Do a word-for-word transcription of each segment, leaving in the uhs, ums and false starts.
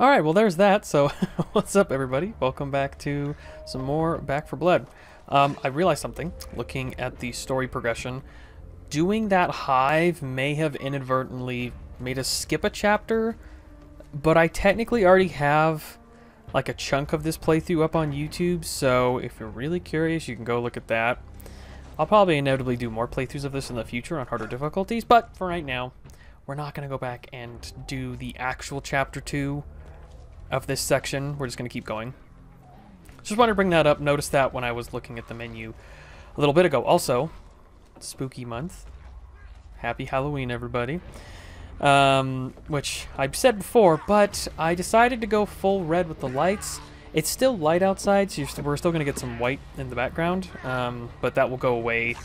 Alright, well there's that. So what's up everybody? Welcome back to some more Back four Blood. Um, I realized something, looking at the story progression. Doing that hive may have inadvertently made us skip a chapter, but I technically already have like a chunk of this playthrough up on YouTube, so if you're really curious you can go look at that. I'll probably inevitably do more playthroughs of this in the future on harder difficulties, but for right now we're not going to go back and do the actual chapter two of this section. We're just going to keep going. Just wanted to bring that up. Noticed that when I was looking at the menu a little bit ago. Also, spooky month. Happy Halloween everybody. Um, which I've said before, but I decided to go full red with the lights. It's still light outside, so you're st we're still going to get some white in the background, um, but that will go away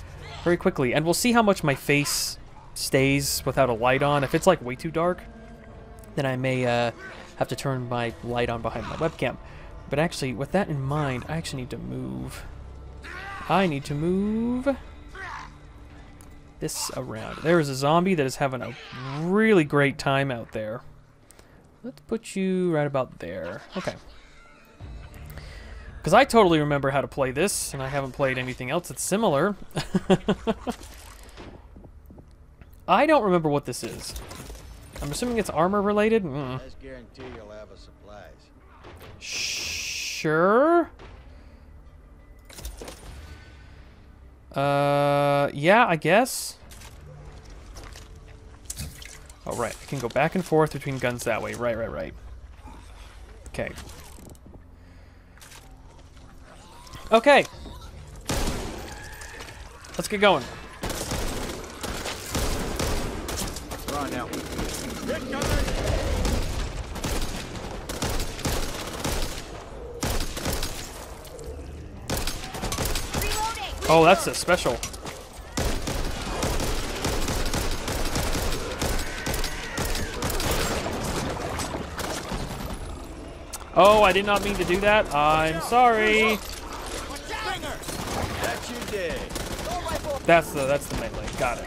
very quickly. And we'll see how much my face stays without a light on. If it's like way too dark, then I may uh, have to turn my light on behind my webcam. But actually, with that in mind, I actually need to move. I need to move this around. There is a zombie that is having a really great time out there. Let's put you right about there. Okay. Because I totally remember how to play this, and I haven't played anything else that's similar. I don't remember what this is. I'm assuming it's armor related. Mm. I guarantee you'll have a supplies. Sure. Uh, yeah, I guess. All right, I can go back and forth between guns that way. Right, right, right. Okay. Okay. Let's get going. Run now. Get going. Oh, that's a special. Oh, I did not mean to do that. I'm sorry. That's you did. That's the that's the melee. Got it.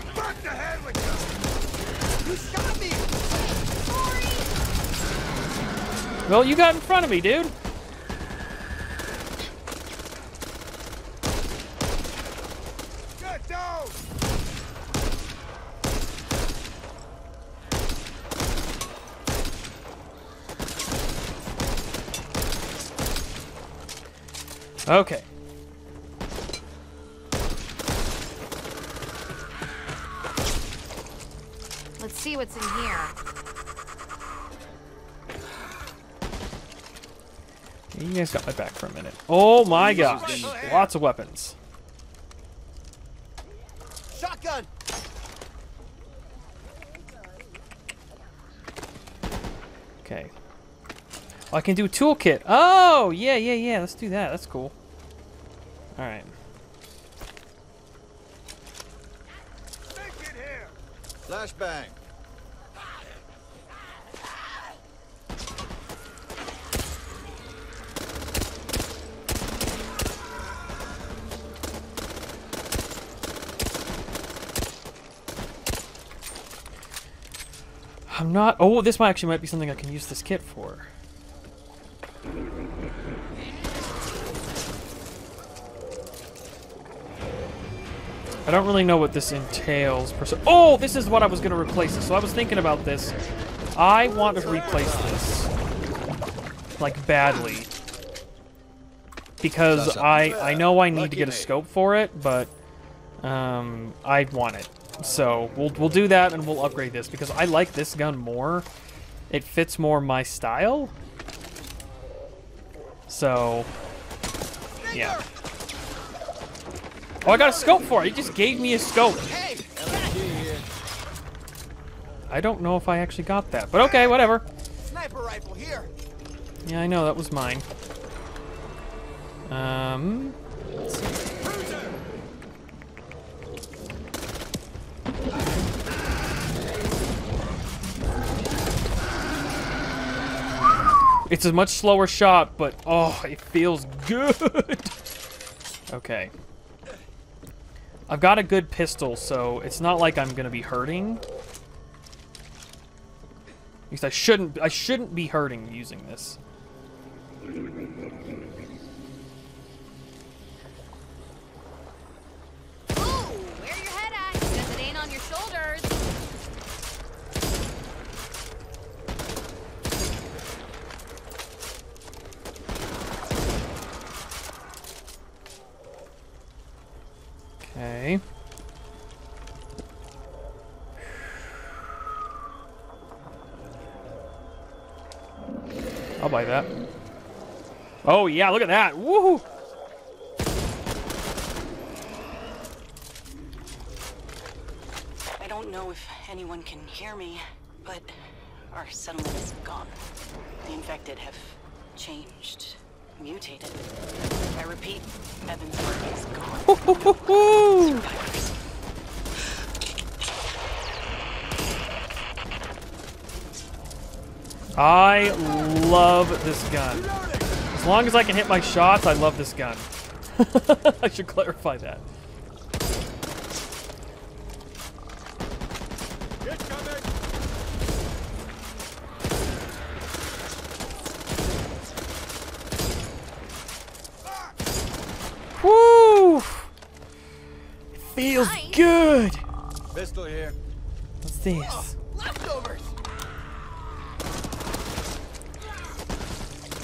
Well, you got in front of me, dude. Okay. Let's see what's in here. You guys got my back for a minute. Oh my gosh. Lots of weapons. Shotgun. Okay. I can do toolkit. Oh, yeah, yeah, yeah. Let's do that. That's cool. All right. Flashbang. I'm not. Oh, this might actually might be something I can use this kit for. I don't really know what this entails per se. Oh, this is what I was going to replace this. So I was thinking about this. I want to replace this. Like, badly. Because I, I know I need to get a scope for it, but um, I want it. So we'll, we'll do that and we'll upgrade this. Because I like this gun more. It fits more my style. So, yeah. Oh, I got a scope for it. It just gave me a scope. I don't know if I actually got that, but okay, whatever. Sniper rifle here. Yeah, I know that was mine. Um. Let's see. It's a much slower shot, but oh, it feels good. Okay. I've got a good pistol, so it's not like I'm going to be hurting. Because I shouldn't, I shouldn't be hurting using this. Ooh, where your head at? Because it ain't on your shoulders. Okay. I'll buy that. Oh yeah, look at that. Woohoo! I don't know if anyone can hear me, but our settlement is gone. The infected have changed, mutated. I repeat, Evansburg is gone. Hoo, hoo, hoo, hoo. Survivors. I love this gun. As long as I can hit my shots, I love this gun. I should clarify that. Woo! It feels nice. Good. Pistol here. What's this? Oh, leftovers.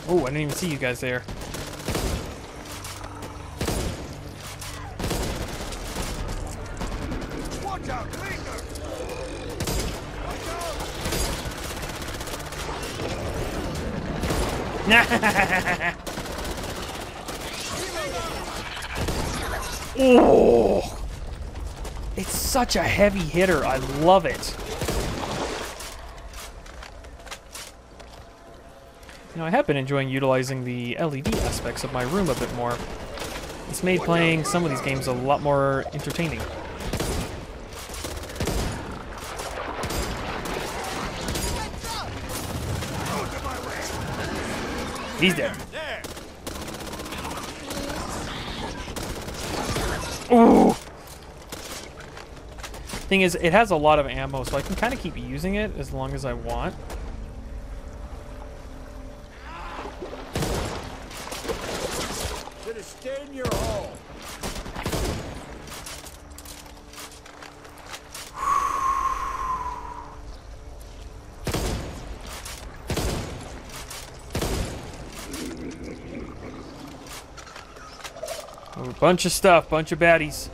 Oh, I didn't even see you guys there. Watch out, Cleaver! Watch out! Nah! Oh! It's such a heavy hitter. I love it. You know, I have been enjoying utilizing the L E D aspects of my room a bit more. It's made playing some of these games a lot more entertaining. He's dead. Ooh! Thing is, it has a lot of ammo, so I can kind of keep using it as long as I want. Bunch of stuff, bunch of baddies.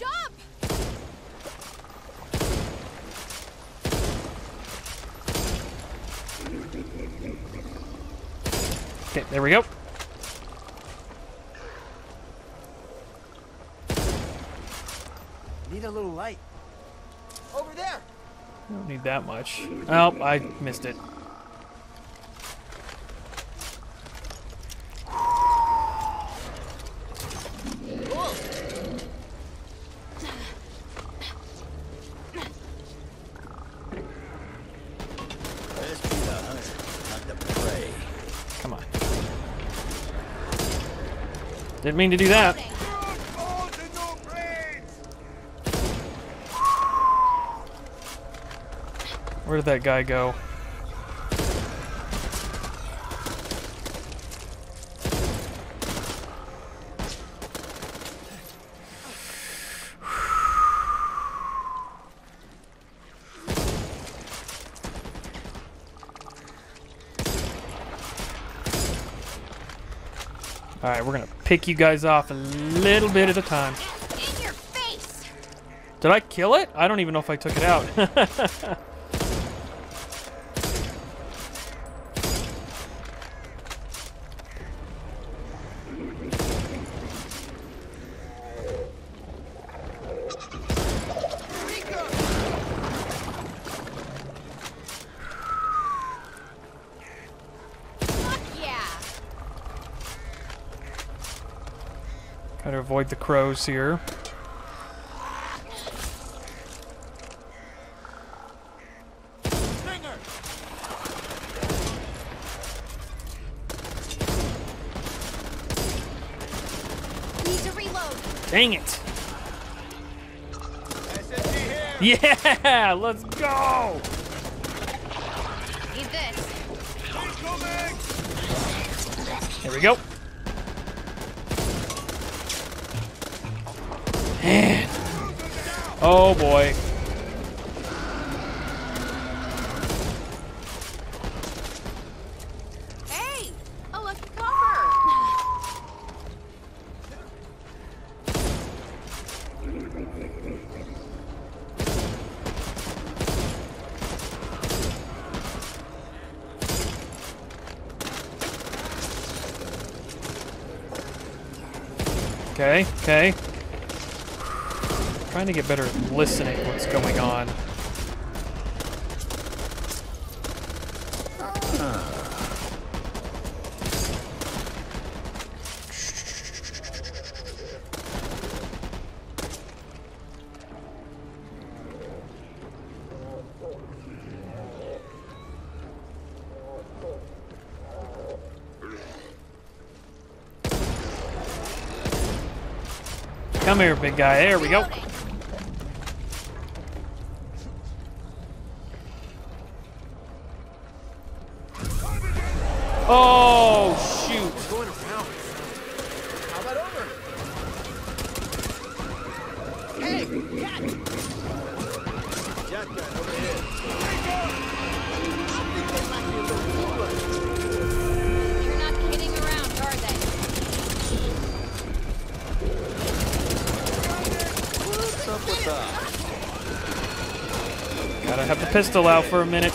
Jump! Okay, there we go. Need a little light. Over there. I don't need that much. Oh, I missed it. Didn't mean to do that. Where did that guy go? All right, we're gonna pick you guys off a little bit at a time. In your face. Did I kill it? I don't even know if I took it out. Gotta avoid the crows here. Stinger. Need to reload. Dang it! Yeah, let's go. Need this. Here we go. Man. Oh boy. Hey, a lucky cover. Okay, okay. Trying to get better at listening to what's going on. Come here, big guy. There we go. Oh, shoot. Going around. How about over? Hey, Jack. Jack got over here. You're not kidding around, are they? What's up with that? Gotta have the pistol out for a minute.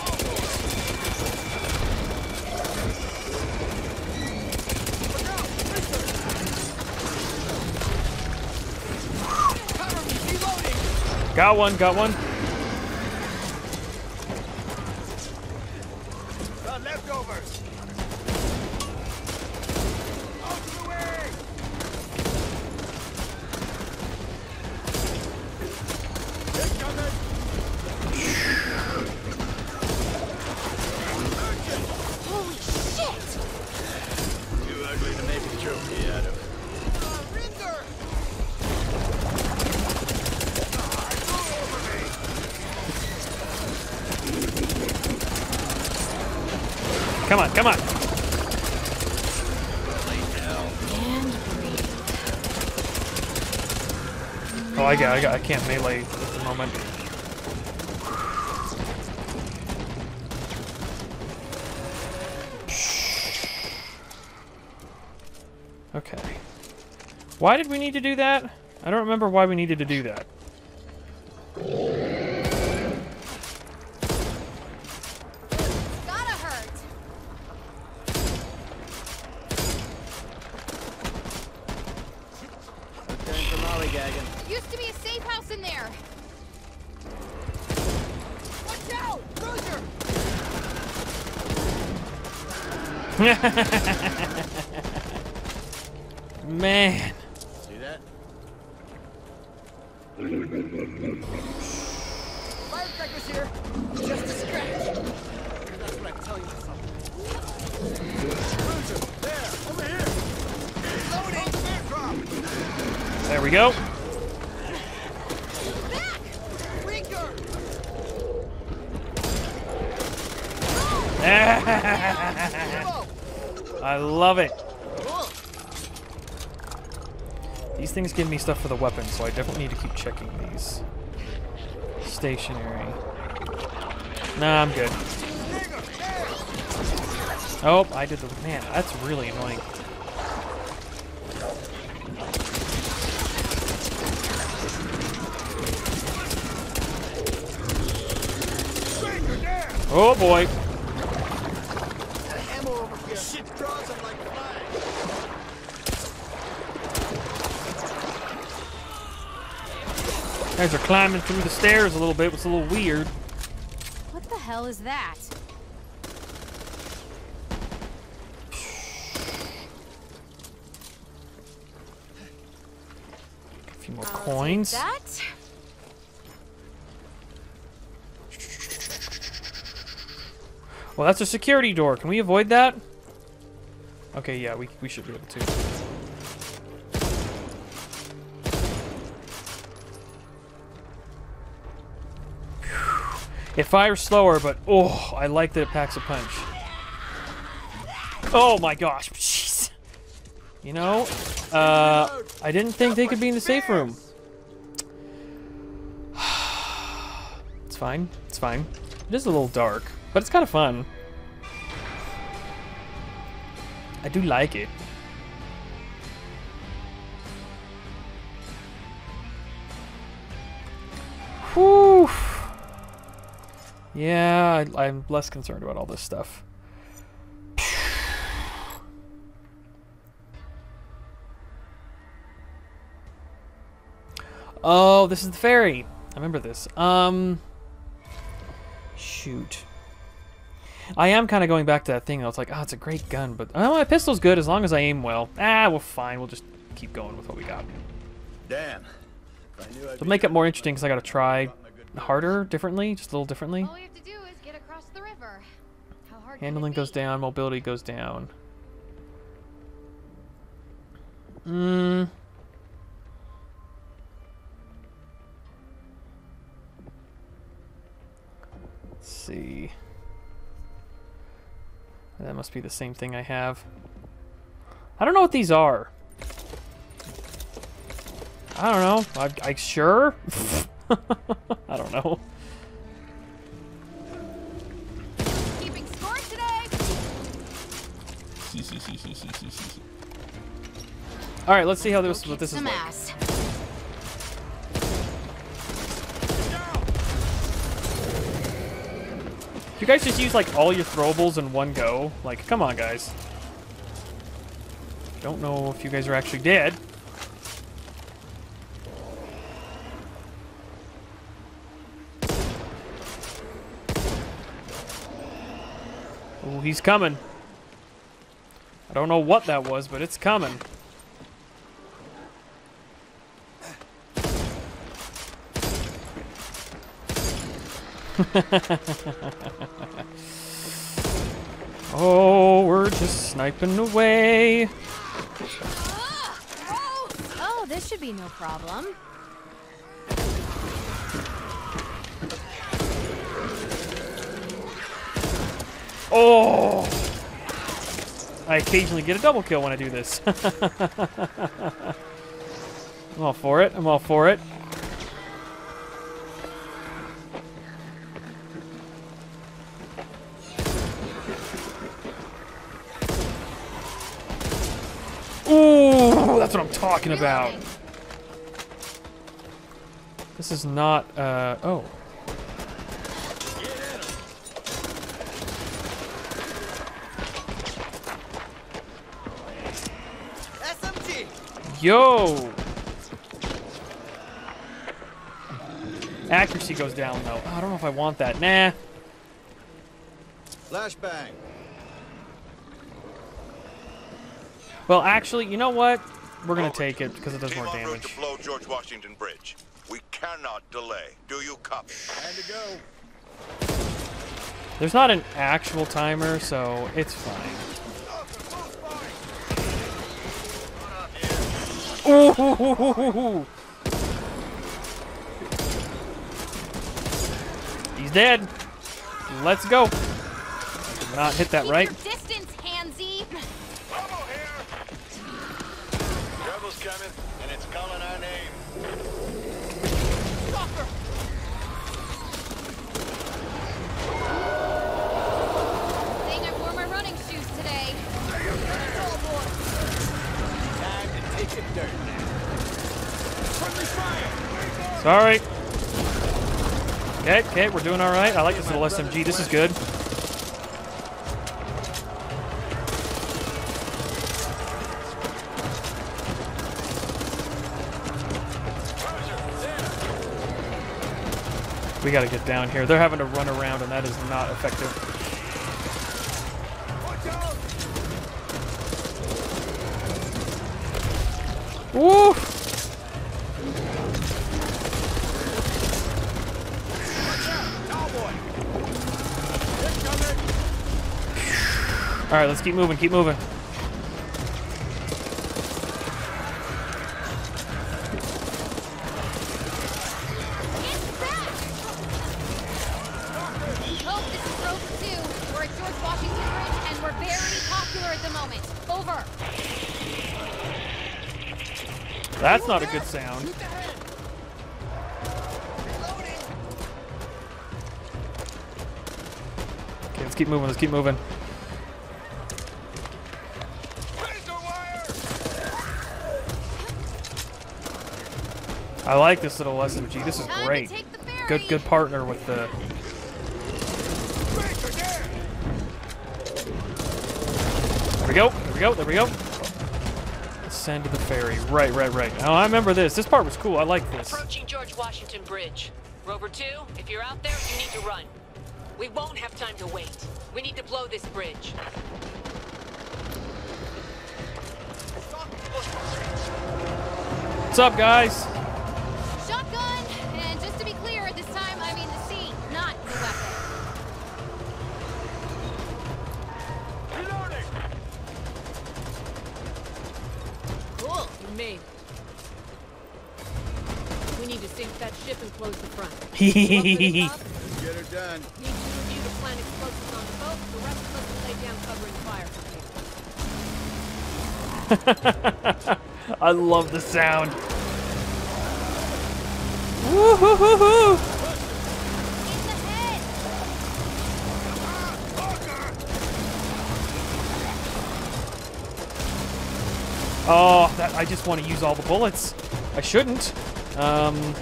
Got one, got one. The leftovers. Out of the way. Holy shit! Too ugly to make a trophy out of. Come on, come on. Oh, I got, I got, I can't melee at the moment. Okay. Why did we need to do that? I don't remember why we needed to do that. Used to be a safe house in there. Watch out, loser! Man. See that? Firecracker's here. Just a scratch. That's what I tell you myself. Loser, there, over here. There we go. I love it. These things give me stuff for the weapons, so I definitely need to keep checking these. Stationary. Nah, I'm good. Oh, I did the... Man, that's really annoying. Oh boy. That ammo over here. Shit draws them like flies. Guys are climbing through the stairs a little bit, which is a little weird. What the hell is that? A few more I'll coins. Take that. Well, that's a security door. Can we avoid that? Okay, yeah, we, we should be able to. It fires slower, but oh, I like that it packs a punch. Oh my gosh, jeez. You know, uh, I didn't think they could be in the safe room. It's fine, it's fine. It is a little dark, but it's kind of fun. I do like it. Whew. Yeah, I, I'm less concerned about all this stuff. Oh, this is the ferry. I remember this. Um, shoot. I am kind of going back to that thing. I was like, oh, it's a great gun, but oh, my pistol's good as long as I aim well. Ah, well, fine. We'll just keep going with what we got. Damn. To make it more interesting, because I got to try harder, differently, just a little differently. All we have to do is get across the river. How hard handling goes down, mobility goes down. Hmm. Let's see. That must be the same thing I have. I don't know what these are. I don't know. I, I sure. I don't know. Keeping score today. All right, let's see how this. What this is like. Ass. You guys just use like all your throwables in one go. Like, come on, guys. Don't know if you guys are actually dead. Oh, he's coming. I don't know what that was, but it's coming. Oh, we're just sniping away. Oh, this should be no problem. Oh! I occasionally get a double kill when I do this. I'm all for it. I'm all for it. Ooh, that's what I'm talking about. This is not, uh, oh. Yo! Accuracy goes down though. I don't know if I want that. Nah. Flashbang. Well, actually, you know what? We're gonna take it because it does more damage. To blow George Washington Bridge. We cannot delay. Do you copy? Time to go. There's not an actual timer, so it's fine. Ooh, hoo, hoo, hoo, hoo, hoo. He's dead. Let's go. Did not hit that. Keep right. Distance, Hansy. Devil's coming, and it's calling our name. Soccer. Dang, I wore my running shoes today. Sorry. Okay, okay, we're doing all right. I like this little S M G. This is good. We got to get down here. They're having to run around, and that is not effective. Woo! Alright, let's keep moving, keep moving. Washington Bridge, and we're very popular at the moment. Over. That's not a good sound. Okay, let's keep moving. Let's keep moving. I like this little S M G. This is great. Good, good partner with the. There we go. There we go. There we go. Send to the ferry. Right, right, right. Oh, I remember this. This part was cool. I like this. Approaching George Washington Bridge. Rover two, if you're out there, you need to run. We won't have time to wait. We need to blow this bridge. What's up, guys? Close the front. Hehehehe. Get her done. Need two of you to plant explosives on the boat. The rest of us will lay down covering fire. I love the sound. Woo hoo hoo hoo! Oh, that, I just want to use all the bullets. I shouldn't. Um.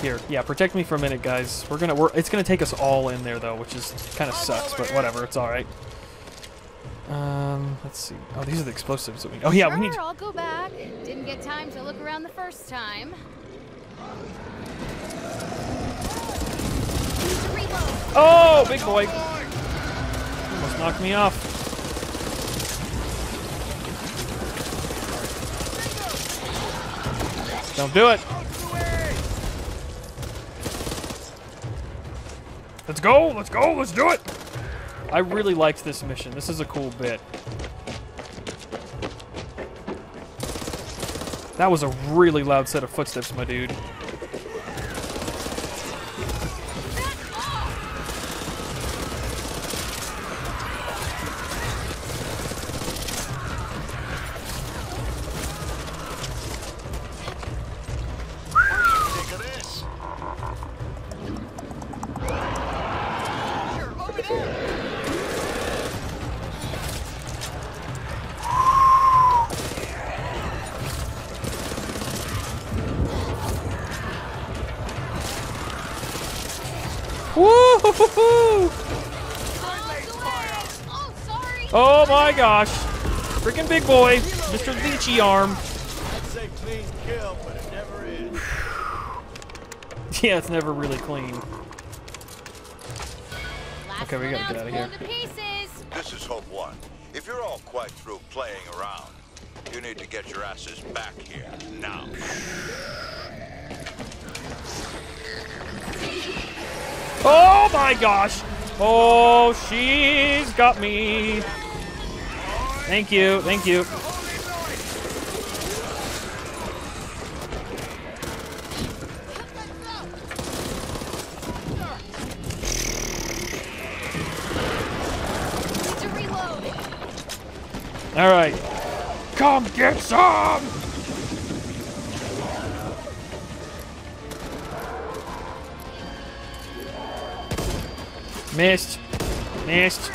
Here, yeah, protect me for a minute, guys. We're gonna, we're, it's gonna take us all in there though, which is kind of sucks, but whatever, it's all right. Um, let's see. Oh, these are the explosives that we. Oh yeah, sure, we need. I'll go back. Didn't get time to look around the first time. Oh, big boy! Almost knocked me off. Don't do it. Let's go, let's go, let's do it! I really liked this mission. This is a cool bit. That was a really loud set of footsteps, my dude. Oh my gosh! Freaking big boy! Mister Lychee Arm! I'd say clean kill, but it never is. Yeah, it's never really clean. Okay, we gotta get out of here. This is Hope One. If you're all quite through playing around, you need to get your asses back here now. Oh my gosh! Oh, she's got me. Thank you, thank you. All right, come get some. Missed. Missed.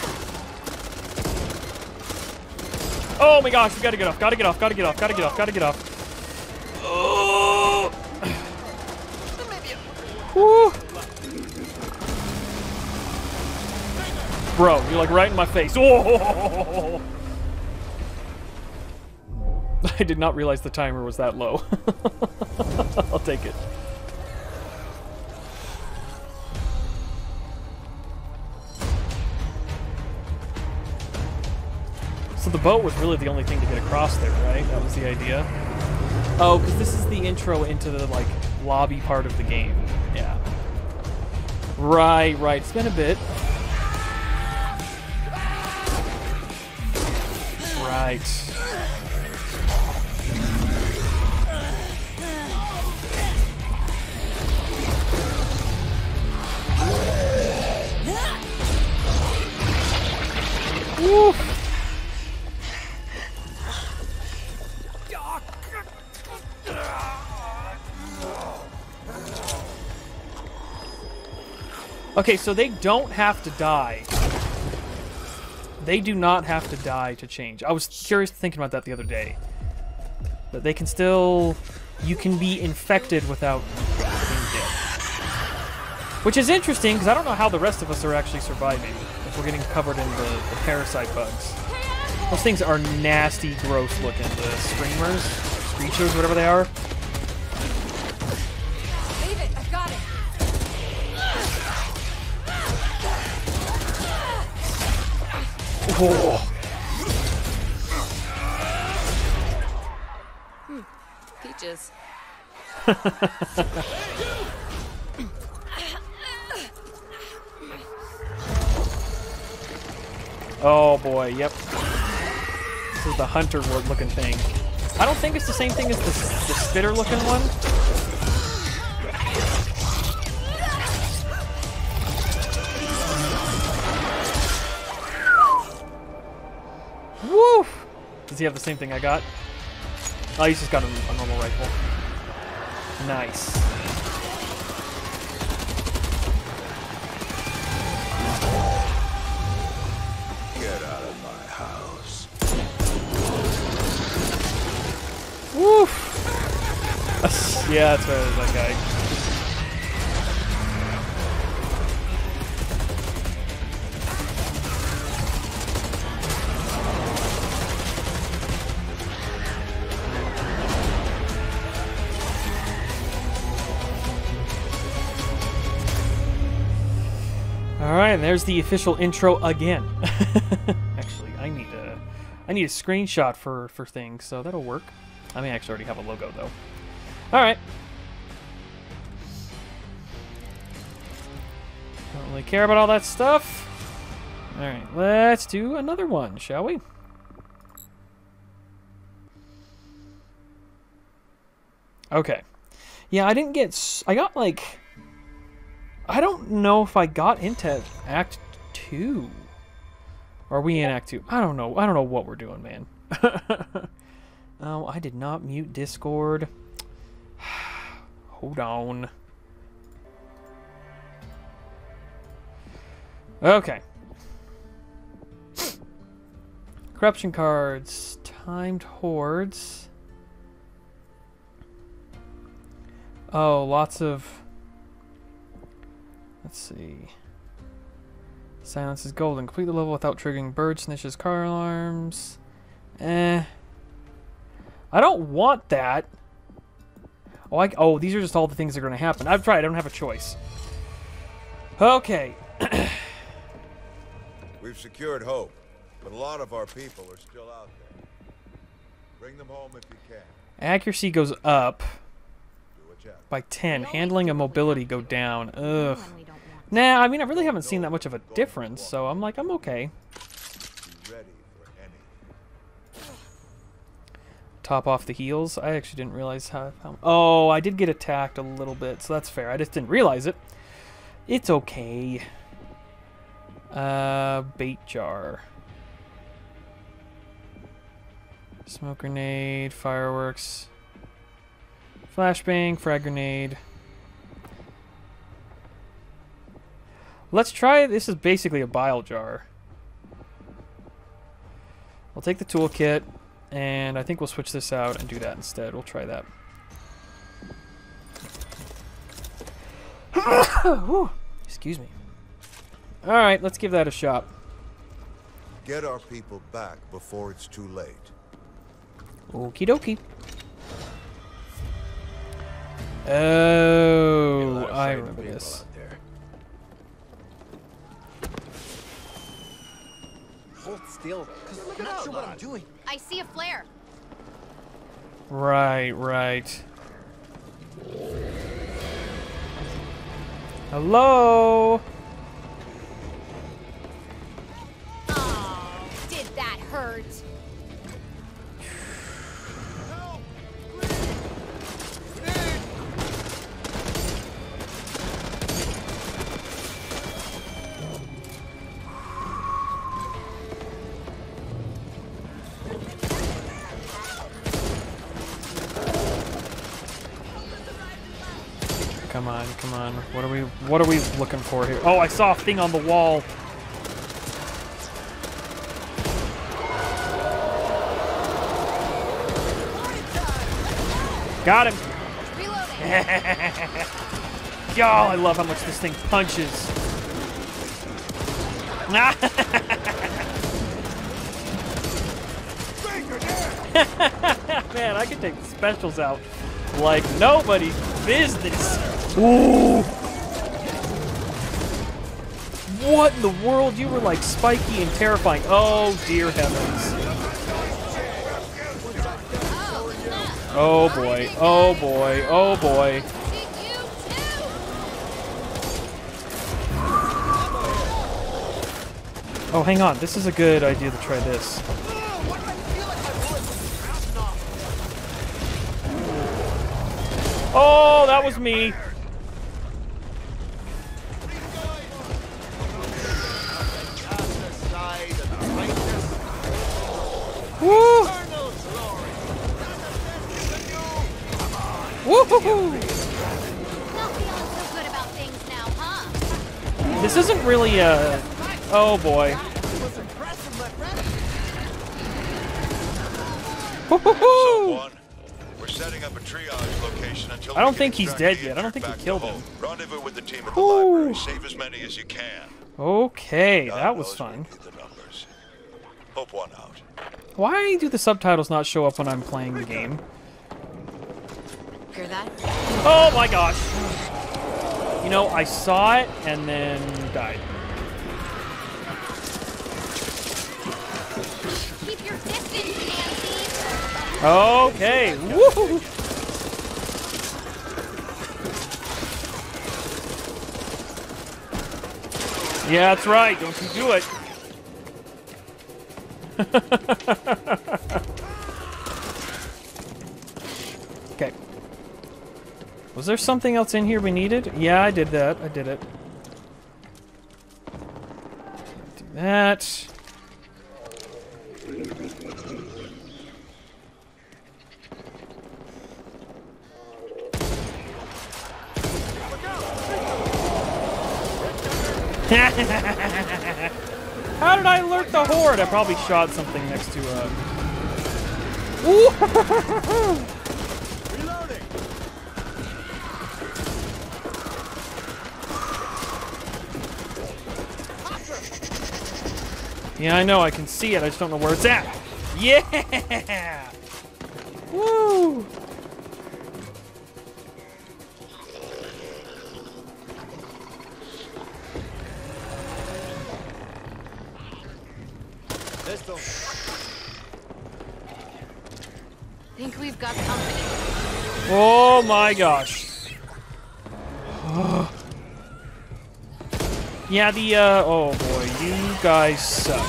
Oh my gosh, we gotta get off, gotta get off, gotta get off, gotta get off, gotta get off. Oh. Woo. Bro, you're like right in my face. Oh. I did not realize the timer was that low. I'll take it. So the boat was really the only thing to get across there, right? That was the idea. Oh, because this is the intro into the, like, lobby part of the game. Yeah. Right, right. It's been a bit. Right. Okay, so they don't have to die. They do not have to die to change. I was curious thinking about that the other day. But they can still... You can be infected without being dead. Which is interesting, because I don't know how the rest of us are actually surviving. If we're getting covered in the, the parasite bugs. Those things are nasty, gross looking. The screamers, screechers, whatever they are. Leave it, I've got it. Oh. Hmm. Peaches. Oh boy, yep. This is the hunter looking thing. I don't think it's the same thing as the, the spitter looking one. Woo! Does he have the same thing I got? Oh, he's just got a, a normal rifle. Nice. Get out of my house. Woof! Yeah, that's right, that guy. Alright, there's the official intro again. Actually, I need a I need a screenshot for, for things, so that'll work. I may actually already have a logo though. Alright. Don't really care about all that stuff. Alright, let's do another one, shall we? Okay. Yeah, I didn't get s I got like I don't know if I got into Act Two. Are we in Act Two? I don't know. I don't know what we're doing, man. Oh, I did not mute Discord. Hold on. Okay. Corruption cards, timed hordes. Oh, lots of. Let's see. Silence is golden. Complete the level without triggering bird snitches, car alarms. Eh. I don't want that. Oh, I, oh these are just all the things that are going to happen. I've tried. I don't have a choice. Okay. We've secured Hope, but a lot of our people are still out there. Bring them home if you can. Accuracy goes up by ten. Handling and mobility go down. Ugh. Nah, I mean, I really haven't seen that much of a difference, so I'm like, I'm okay. Top off the heels. I actually didn't realize how... how oh, I did get attacked a little bit, so that's fair. I just didn't realize it. It's okay. Uh, bait jar. Smoke grenade, fireworks. Flashbang, frag grenade. Let's try, this is basically a bile jar. We'll take the toolkit, and I think we'll switch this out and do that instead. We'll try that. Whew, excuse me. All right, let's give that a shot. Get our people back before it's too late. Okie dokie. Oh, I remember this. Hold still, because you're not sure what I'm doing. I see a flare. Right, right. Hello? Oh, did that hurt? Come on, come on. What are we what are we looking for here? Oh, I saw a thing on the wall. Got him! Yo, I love how much this thing punches. Man, I could take the specials out like nobody's business. Ooh! What in the world? You were like spiky and terrifying. Oh, dear heavens. Oh boy, oh boy, oh boy. Oh, hang on, this is a good idea to try this. Oh, that was me. Woo! Woo-hoo-hoo! This isn't really a... Oh boy. Woo-hoo-hoo! I don't think he's dead yet. I don't think we killed him. Okay, that was fun. Hope One out. Why do the subtitles not show up when I'm playing the game? That? Oh my gosh! You know, I saw it and then died. Keep your distance, Nancy. Okay. Woo! Yeah, that's right. Don't you do it. Was there something else in here we needed? Yeah, I did that. I did it. Do that. How did I alert the horde? I probably shot something next to a... Ooh! Yeah, I know, I can see it, I just don't know where it's at. Yeah! Woo! Think we've got company. Oh my gosh. Yeah, the, uh, oh boy, you guys suck.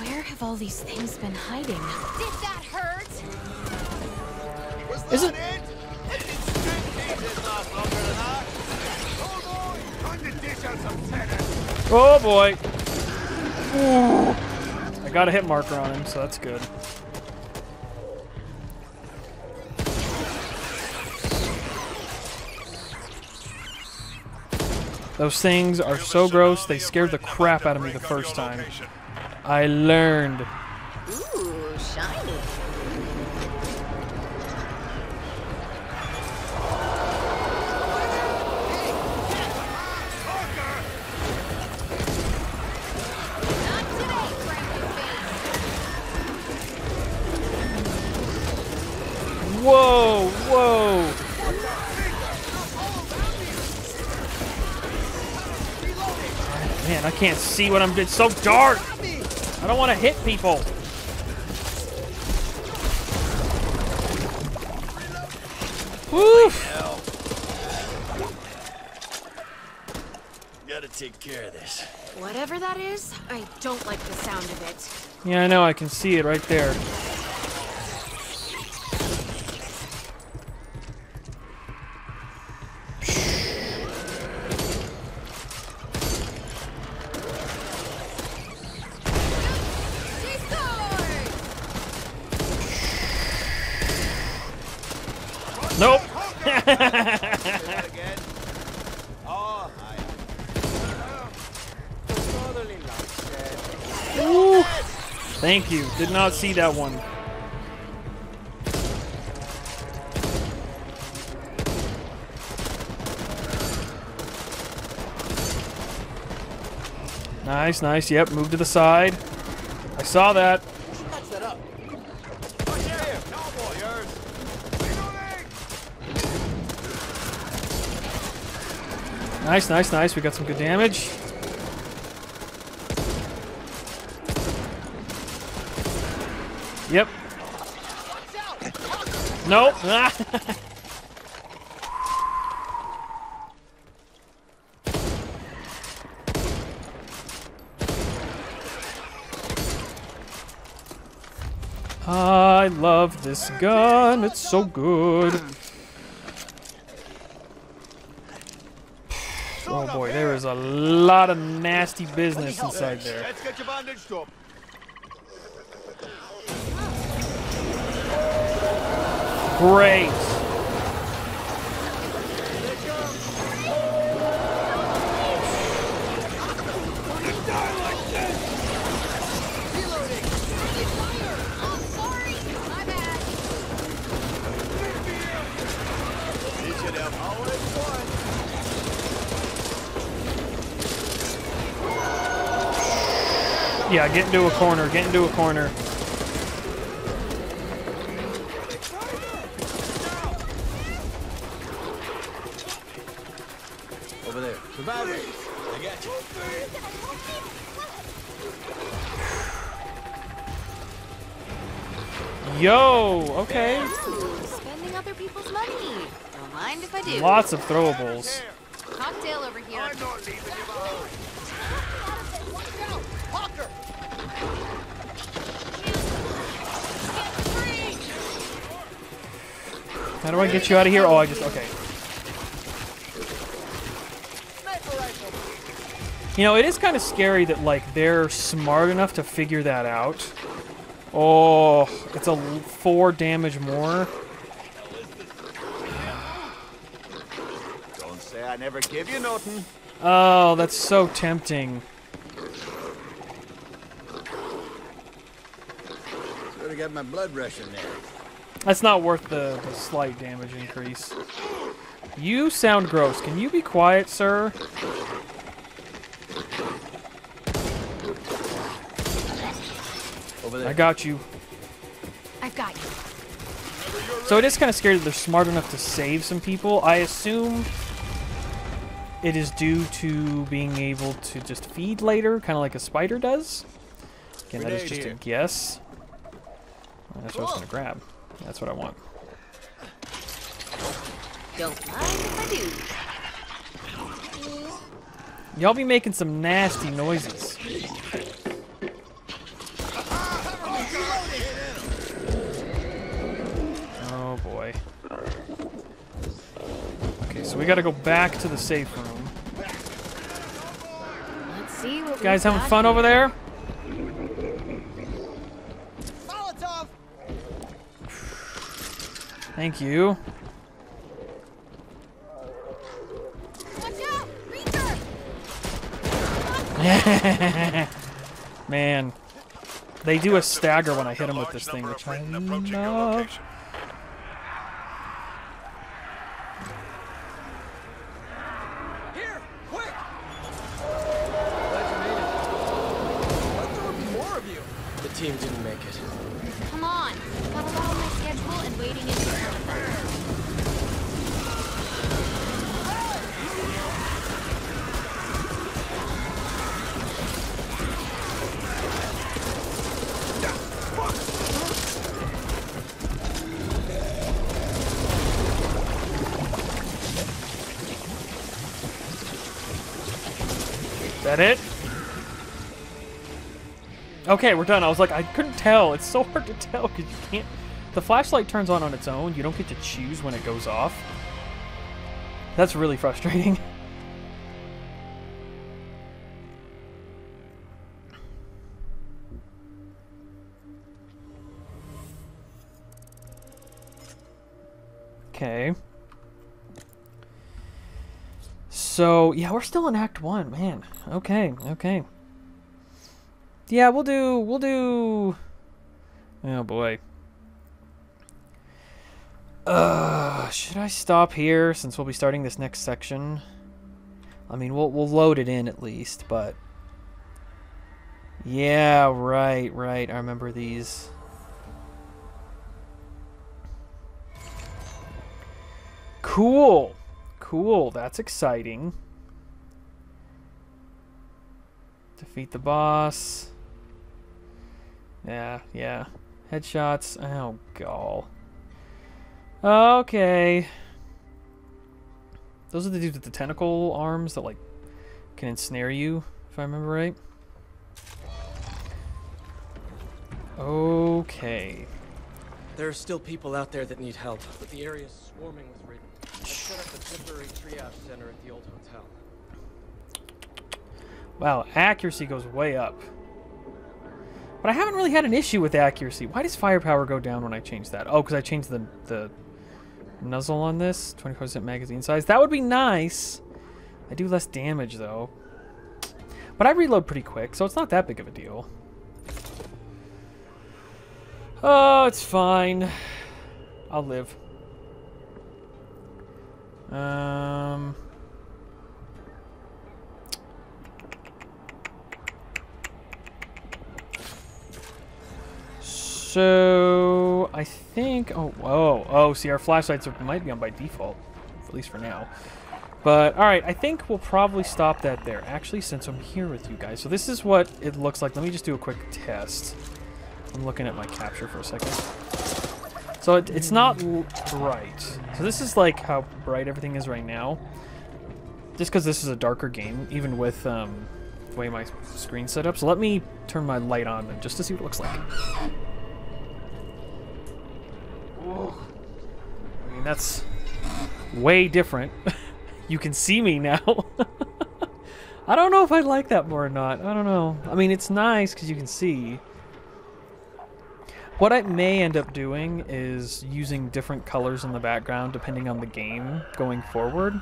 Where have all these things been hiding? Did that hurt? Was that Isn't... it? Oh boy. Ooh. I got a hit marker on him, so that's good. Those things are so gross, they scared the crap out of me the first time. I learned. Ooh, shiny. Whoa, whoa. Man, I can't see what I'm doing. It's so dark! I don't want to hit people. Woof! Gotta take care of this. Whatever that is, I don't like the sound of it. Yeah, I know, I can see it right there. Nope. that again. Oh, hi. Ooh. Thank you. Did not see that one. Nice, nice. Yep, move to the side. I saw that. Nice, nice, nice. We got some good damage. Yep. Nope. I love this gun. It's so good. Oh boy, there is a lot of nasty business inside there. Let's get your bandage up. Great. Yeah, get into a corner, get into a corner. Over there. Survive it. I got you. Yo, okay. Ooh, spending other people's money. Don't mind if I do. Lots of throwables. Cocktail over here. I'm not leaving you behind. How do I get you out of here? Oh, I just, okay. You know, it is kind of scary that, like, they're smart enough to figure that out. Oh, it's a four damage more. Don't say I never give you nothing. Oh, that's so tempting. Should have got my blood rushing there. That's not worth the, the slight damage increase. You sound gross. Can you be quiet, sir? Over there. I got you. I've got you. So it is kind of scary that they're smart enough to save some people. I assume it is due to being able to just feed later, kind of like a spider does. Again, that is just a guess. That's what I was going to grab. That's what I want. Don't mind if I do. Y'all be making some nasty noises. Oh boy. Okay, so we gotta go back to the safe room. Let's see what guys having fun here. Over there? Thank you. Watch out, Reaper! Man, they do a stagger when I hit them with this thing, which I love. Here, quick! Glad you made it. There were more of you. The team didn't make it. Come on, got a lot on my schedule and waiting in. Is that it? Okay, we're done. I was like, I couldn't tell. It's so hard to tell because you can't. The flashlight turns on on its own. You don't get to choose when it goes off. That's really frustrating. Okay. So, yeah, we're still in Act One, man. Okay, okay. Yeah, we'll do, we'll do... Oh, boy. Uh, should I stop here, since we'll be starting this next section? I mean, we'll, we'll load it in at least, but... Yeah, right, right, I remember these. Cool! Cool, that's exciting. Defeat the boss. Yeah, yeah. Headshots. Oh, gall. Okay. Those are the dudes with the tentacle arms that, like, can ensnare you, if I remember right. Okay. There are still people out there that need help, but the area is swarming with raiders. I set up a temporary triage center at the old hotel. Wow, accuracy goes way up. But I haven't really had an issue with accuracy. Why does firepower go down when I change that? Oh, because I changed the, the muzzle on this. twenty-four percent magazine size. That would be nice. I do less damage, though. But I reload pretty quick, so it's not that big of a deal. Oh, it's fine. I'll live. Um... So, I think... Oh, whoa. Oh, see, our flashlights are, might be on by default. At least for now. But, alright, I think we'll probably stop that there. Actually, since I'm here with you guys. So, this is what it looks like. Let me just do a quick test. I'm looking at my capture for a second. So, it, it's not bright. So, this is, like, how bright everything is right now. Just because this is a darker game, even with um, the way my screen's set up. So, let me turn my light on then, just to see what it looks like. I mean, that's way different. You can see me now. I don't know if I like that more or not. I don't know. I mean, it's nice because you can see. What I may end up doing is using different colors in the background depending on the game going forward.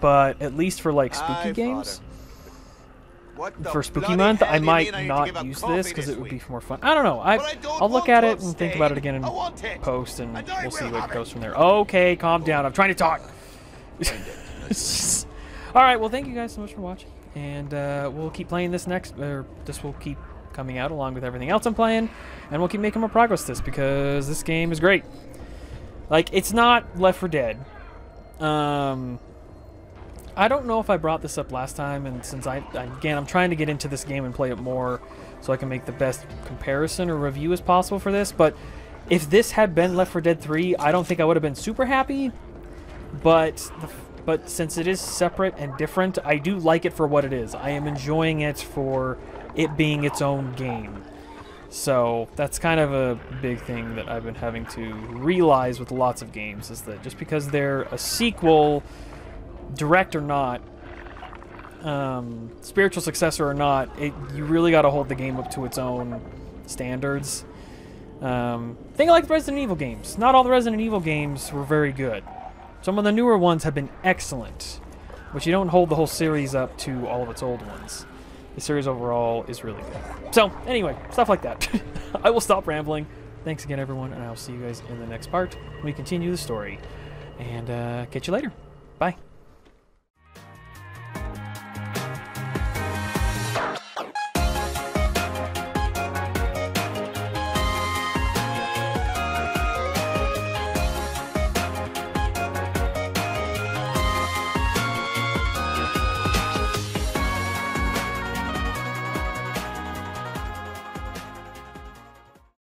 But at least for, like, spooky games, for spooky month, I might not use this because it would be more fun. I don't know. I, I'll look at it and think about it again in post, and we'll see what goes from there. Okay, calm down. I'm trying to talk. All right. Well, thank you guys so much for watching, and uh, we'll keep playing this next. Or this will keep coming out along with everything else I'm playing, and we'll keep making more progress this because this game is great. Like, it's not Left four Dead. Um. I don't know if I brought this up last time, and since I, again, I'm trying to get into this game and play it more so I can make the best comparison or review as possible for this, but if this had been Left four Dead three, I don't think I would have been super happy, but the, but since it is separate and different, I do like it for what it is. I am enjoying it for it being its own game. So that's kind of a big thing that I've been having to realize with lots of games, is that just because they're a sequel, direct or not, um, spiritual successor or not, it, you really got to hold the game up to its own standards. Um, think like the Resident Evil games. Not all the Resident Evil games were very good. Some of the newer ones have been excellent, but you don't hold the whole series up to all of its old ones. The series overall is really good. So, anyway, stuff like that. I will stop rambling. Thanks again, everyone, and I'll see you guys in the next part when we continue the story. And uh, catch you later. Bye.